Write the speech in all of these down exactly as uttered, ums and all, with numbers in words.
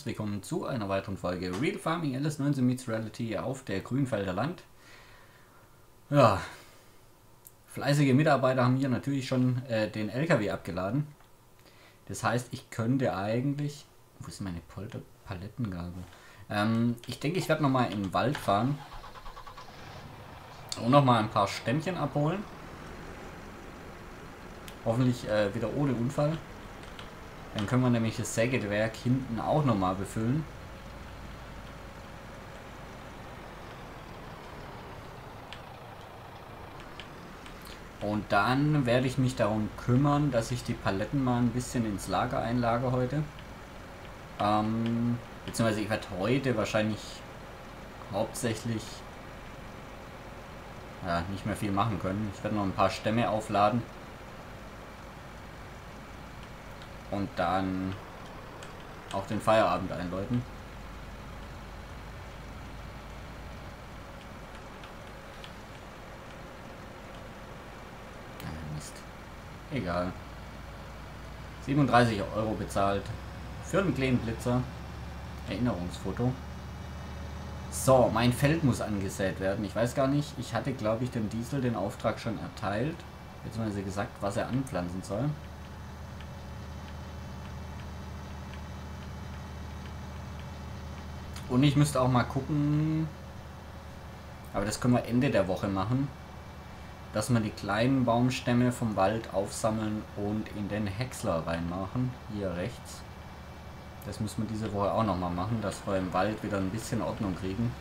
herzlich willkommen zu einer weiteren Folge Real Farming L S neunzehn meets Reality auf der Grünfelder Land. Ja, fleißige Mitarbeiter haben hier natürlich schon äh, den L K W abgeladen. Das heißt, ich könnte eigentlich... Wo ist meine Polter Palettengabel? Ähm, ich denke, ich werde nochmal in den Wald fahren und nochmal ein paar Stämmchen abholen. Hoffentlich äh, wieder ohne Unfall. Dann können wir nämlich das Sägewerk hinten auch nochmal befüllen. Und dann werde ich mich darum kümmern, dass ich die Paletten mal ein bisschen ins Lager einlagere heute. Ähm, beziehungsweise ich werde heute wahrscheinlich hauptsächlich ja, nicht mehr viel machen können. Ich werde noch ein paar Stämme aufladen. Und dann auch den Feierabend einläuten. Ah, Mist. Egal. siebenunddreißig Euro bezahlt. Für einen kleinen Blitzer. Erinnerungsfoto. So, mein Feld muss angesät werden. Ich weiß gar nicht. Ich hatte, glaube ich, dem Diesel den Auftrag schon erteilt. Beziehungsweise gesagt, was er anpflanzen soll. Und ich müsste auch mal gucken, aber das können wir Ende der Woche machen, dass wir die kleinen Baumstämme vom Wald aufsammeln und in den Häcksler reinmachen, hier rechts. Das müssen wir diese Woche auch nochmal machen, dass wir im Wald wieder ein bisschen Ordnung kriegen.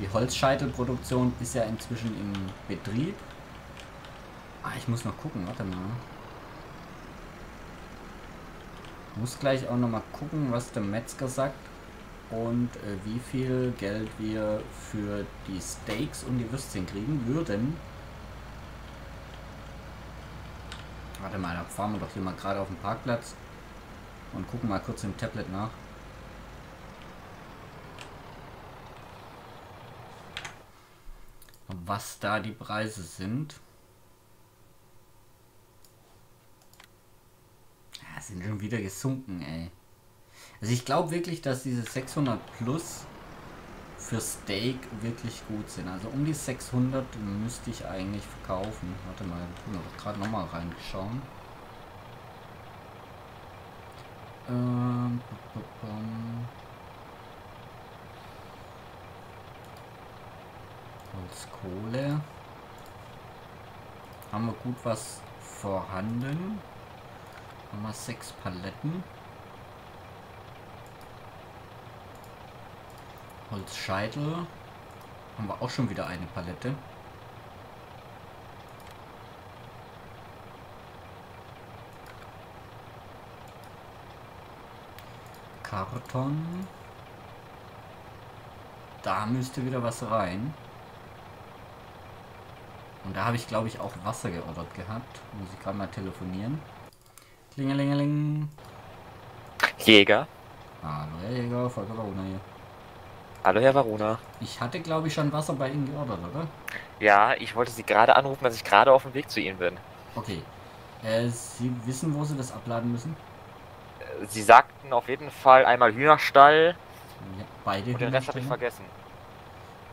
Die Holzscheitelproduktion ist ja inzwischen im Betrieb. Ah, ich muss noch gucken, warte mal. Muss gleich auch nochmal gucken, was der Metzger sagt und äh, wie viel Geld wir für die Steaks und die Würstchen kriegen würden. Warte mal, da fahren wir doch hier mal gerade auf den Parkplatz und gucken mal kurz im Tablet nach. Was da die Preise sind. Sind schon wieder gesunken, ey. Also ich glaube wirklich, dass diese sechshundert plus für Steak wirklich gut sind. Also um die sechshundert müsste ich eigentlich verkaufen. Warte mal, ich habe doch gerade nochmal reingeschaut. Ähm, Holzkohle. Haben wir gut was vorhanden. Nochmal sechs Paletten. Holzscheitel. Haben wir auch schon wieder eine Palette. Karton. Da müsste wieder was rein. Und da habe ich, glaube ich, auch Wasser geordert gehabt. Muss ich gerade mal telefonieren. Klingelingeling. Jäger. Hallo Herr Jäger, Volker Varuna hier. Hallo Herr Varuna. Ich hatte, glaube ich, schon Wasser bei Ihnen geordert, oder? Ja, ich wollte Sie gerade anrufen, dass ich gerade auf dem Weg zu Ihnen bin. Okay. Äh, Sie wissen, wo Sie das abladen müssen? Sie sagten auf jeden Fall einmal Hühnerstall. Ja, beide und den Rest habe ich vergessen.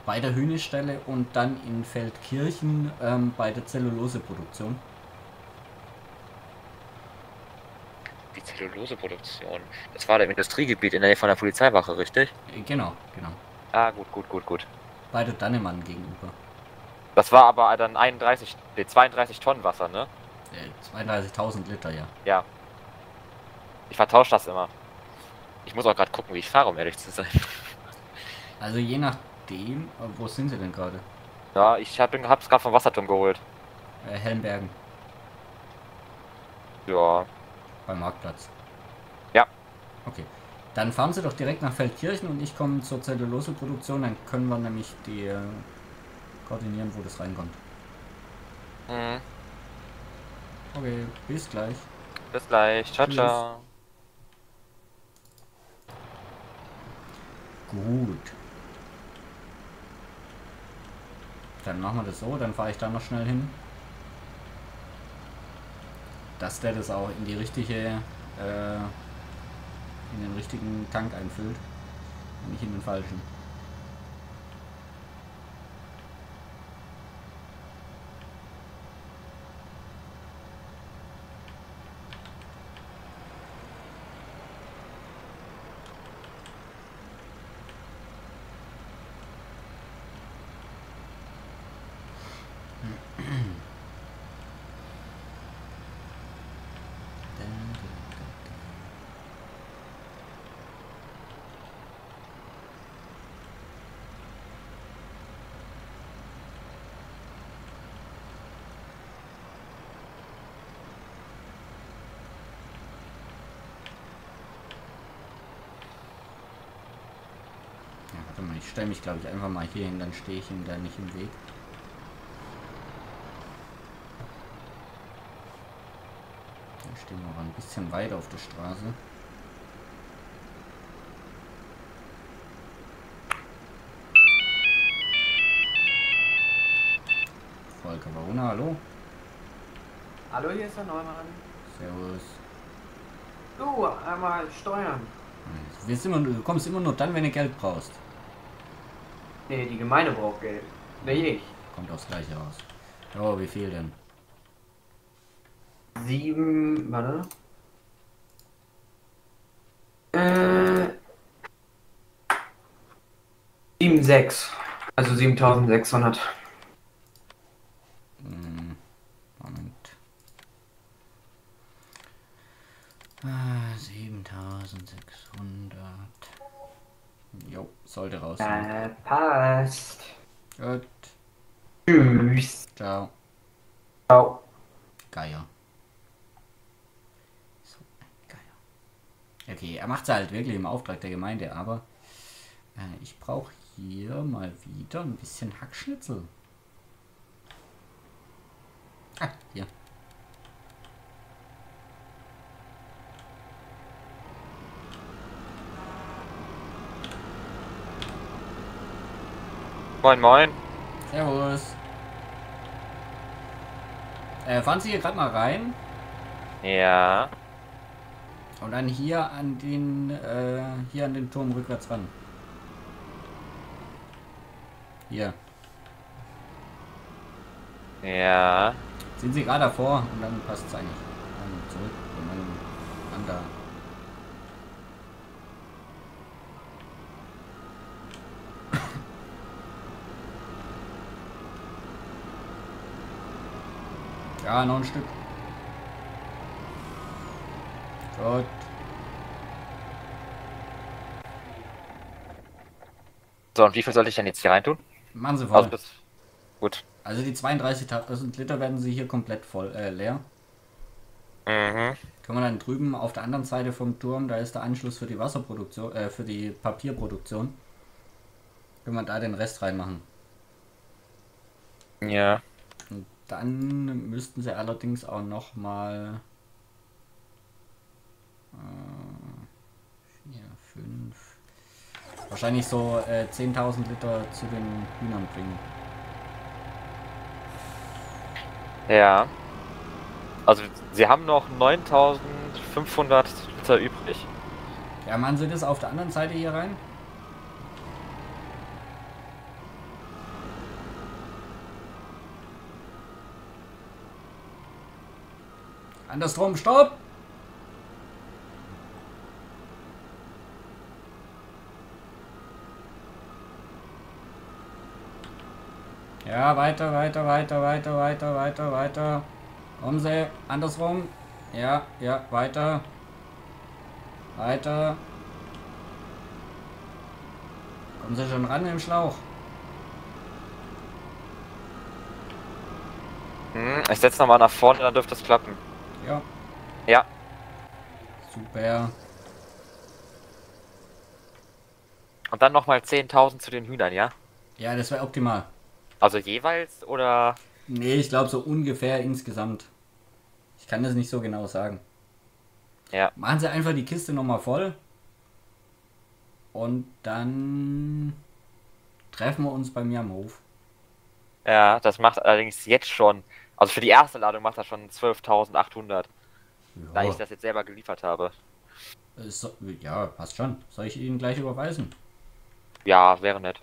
Bei der Hühnerstelle und dann in Feldkirchen ähm, bei der Zelluloseproduktion. Die Zelluloseproduktion. Das war der Industriegebiet in der Nähe von der Polizeiwache, richtig? Genau, genau. Ah, gut, gut, gut, gut. Bei der Dannemann gegenüber. Das war aber dann einunddreißig, nee, zweiunddreißig Tonnen Wasser, ne? zweiunddreißigtausend Liter, ja. Ja. Ich vertausche das immer. Ich muss auch gerade gucken, wie ich fahre, um ehrlich zu sein. Also je nachdem, wo sind Sie denn gerade? Ja, ich hab, hab's gerade vom Wasserturm geholt. Äh, Helmbergen. Ja. Beim Marktplatz. Ja. Okay. Dann fahren Sie doch direkt nach Feldkirchen und ich komme zur Zelluloseproduktion. Dann können wir nämlich die äh, koordinieren, wo das reinkommt. Mhm. Okay, bis gleich. Bis gleich. Ciao, tschüss. Ciao. Gut. Dann machen wir das so. Dann fahre ich da noch schnell hin. Dass der das auch in die richtige äh, richtigen Tank einfüllt und nicht in den falschen. Ich stelle mich, glaube ich, einfach mal hier hin, dann stehe ich ihm da nicht im Weg. Dann stehen wir aber ein bisschen weiter auf der Straße. Volker Varuna, hallo. Hallo, hier ist der Neumann. Servus. Du, einmal steuern. Du kommst immer nur dann, wenn du Geld brauchst. Nee, die Gemeinde braucht Geld. Nicht ich. Kommt aufs Gleiche raus. Oh, wie viel denn? Sieben... Warte. Äh... sieben Komma sechs. Also siebentausendsechshundert. Hm. Moment. Ah, siebentausendsechshundert. Jo, sollte raus. Äh, passt. Gut. Tschüss. Ciao. Ciao. Geier. So ein Geier. Okay, er macht es halt wirklich im Auftrag der Gemeinde, aber äh, ich brauche hier mal wieder ein bisschen Hackschnitzel. Ah, hier. Moin, moin. Servus. Äh, fahren Sie hier gerade mal rein? Ja. Und dann hier an den, äh, hier an den Turm rückwärts ran. Hier. Ja. Sind Sie gerade davor und dann passt es eigentlich. Dann zurück und dann an da. Ja, noch ein Stück. Gut. So, und wie viel sollte ich denn jetzt hier reintun? Machen Sie voll. Also bis... Gut. Also die zweiunddreißigtausend Liter werden Sie hier komplett voll, äh, leer. Mhm. Können wir dann drüben auf der anderen Seite vom Turm, da ist der Anschluss für die Wasserproduktion, äh, für die Papierproduktion. Können wir da den Rest reinmachen. Ja. Dann müssten sie allerdings auch noch mal äh, vier, fünf, wahrscheinlich so äh, zehntausend Liter zu den Hühnern bringen. Ja. Also sie haben noch neuntausendfünfhundert Liter übrig. Ja, machen Sie das auf der anderen Seite hier rein? Andersrum, stopp! Ja, weiter, weiter, weiter, weiter, weiter, weiter, weiter. Kommen Sie, andersrum. Ja, ja, weiter. Weiter. Kommen Sie schon ran im Schlauch. Hm, ich setze nochmal nach vorne, dann dürfte es klappen. Ja. Ja. Super. Und dann nochmal zehntausend zu den Hühnern, ja? Ja, das wäre optimal. Also jeweils, oder? Nee, ich glaube so ungefähr insgesamt. Ich kann das nicht so genau sagen. Ja. Machen Sie einfach die Kiste nochmal voll. Und dann treffen wir uns bei mir am Hof. Ja, das macht allerdings jetzt schon... Also für die erste Ladung macht das schon zwölftausendachthundert, ja. Da ich das jetzt selber geliefert habe. So, ja, passt schon. Soll ich Ihnen gleich überweisen? Ja, wäre nett.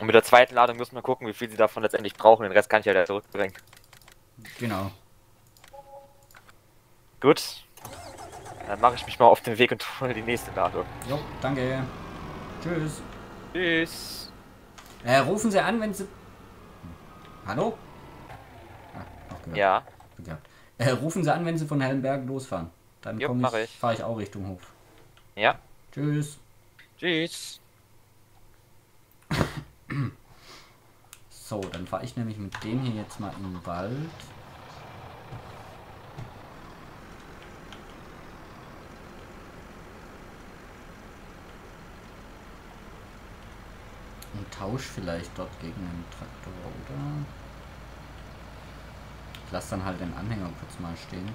Und mit der zweiten Ladung müssen wir gucken, wie viel Sie davon letztendlich brauchen. Den Rest kann ich ja da zurückbringen. Genau. Gut. Dann mache ich mich mal auf den Weg und hole die nächste Ladung. Jo, danke. Tschüss. Tschüss. Äh, rufen Sie an, wenn Sie... Hallo? Ah, auch ja. Ja. Äh, rufen Sie an, wenn Sie von Helmbergen losfahren. Dann komme ich, ich. fahre ich auch Richtung Hof. Ja. Tschüss. Tschüss. So, dann fahre ich nämlich mit dem hier jetzt mal in den Wald. Und tausche vielleicht dort gegen den Traktor, oder? Ich lasse dann halt den Anhänger kurz mal stehen.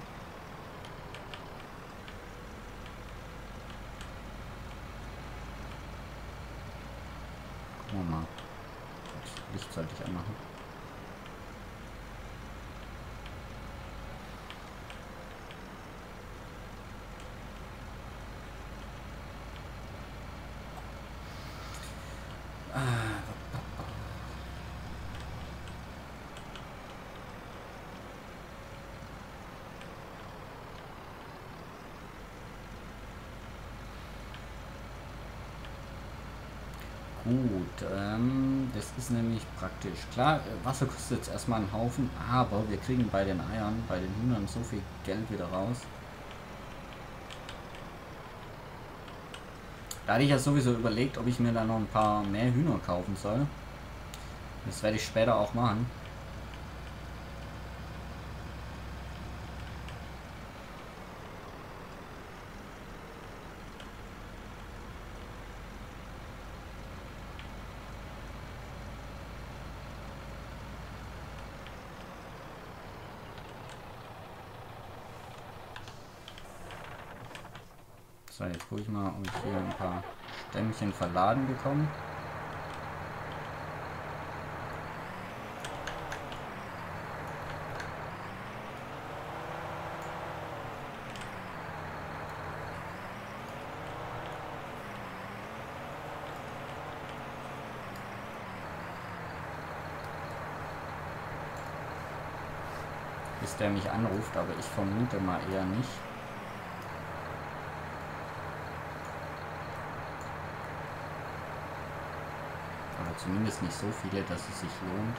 Gucken wir mal. Das Licht sollte ich anmachen. Gut, ähm, das ist nämlich praktisch. Klar, Wasser kostet jetzt erstmal einen Haufen, aber wir kriegen bei den Eiern, bei den Hühnern so viel Geld wieder raus. Da hatte ich ja sowieso überlegt, ob ich mir da noch ein paar mehr Hühner kaufen soll. Das werde ich später auch machen. So, jetzt gucke ich mal, ob ich hier ein paar Stämmchen verladen bekomme. Bis der mich anruft, aber ich vermute mal eher nicht. Zumindest nicht so viele, dass es sich lohnt.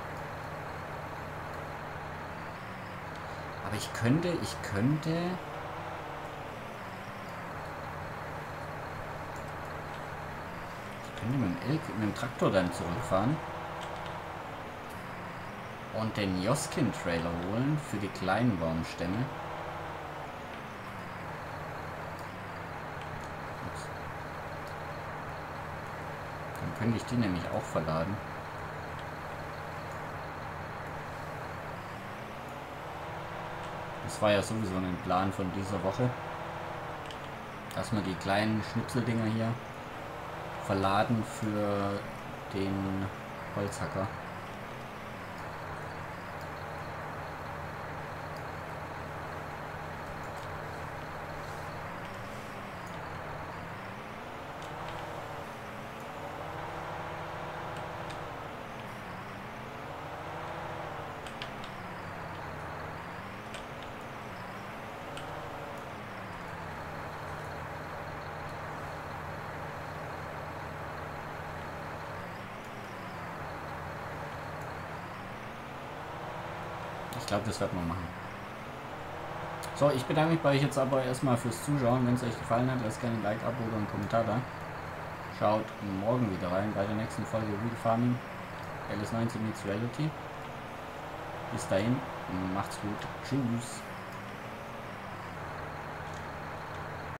Aber ich könnte, ich könnte... Ich könnte mit dem, Elk, mit dem Traktor dann zurückfahren. Und den Joskin-Trailer holen für die kleinen Baumstämme. Könnte ich die nämlich auch verladen. Das war ja sowieso ein Plan von dieser Woche, dass wir die kleinen Schnipseldinger hier verladen für den Holzhacker. Ich glaube, das wird man machen. So, ich bedanke mich bei euch jetzt aber erstmal fürs Zuschauen. Wenn es euch gefallen hat, lasst gerne ein Like, Abo oder einen Kommentar da. Schaut morgen wieder rein bei der nächsten Folge Real Farming L S neunzehn meets Reality. Bis dahin, macht's gut. Tschüss.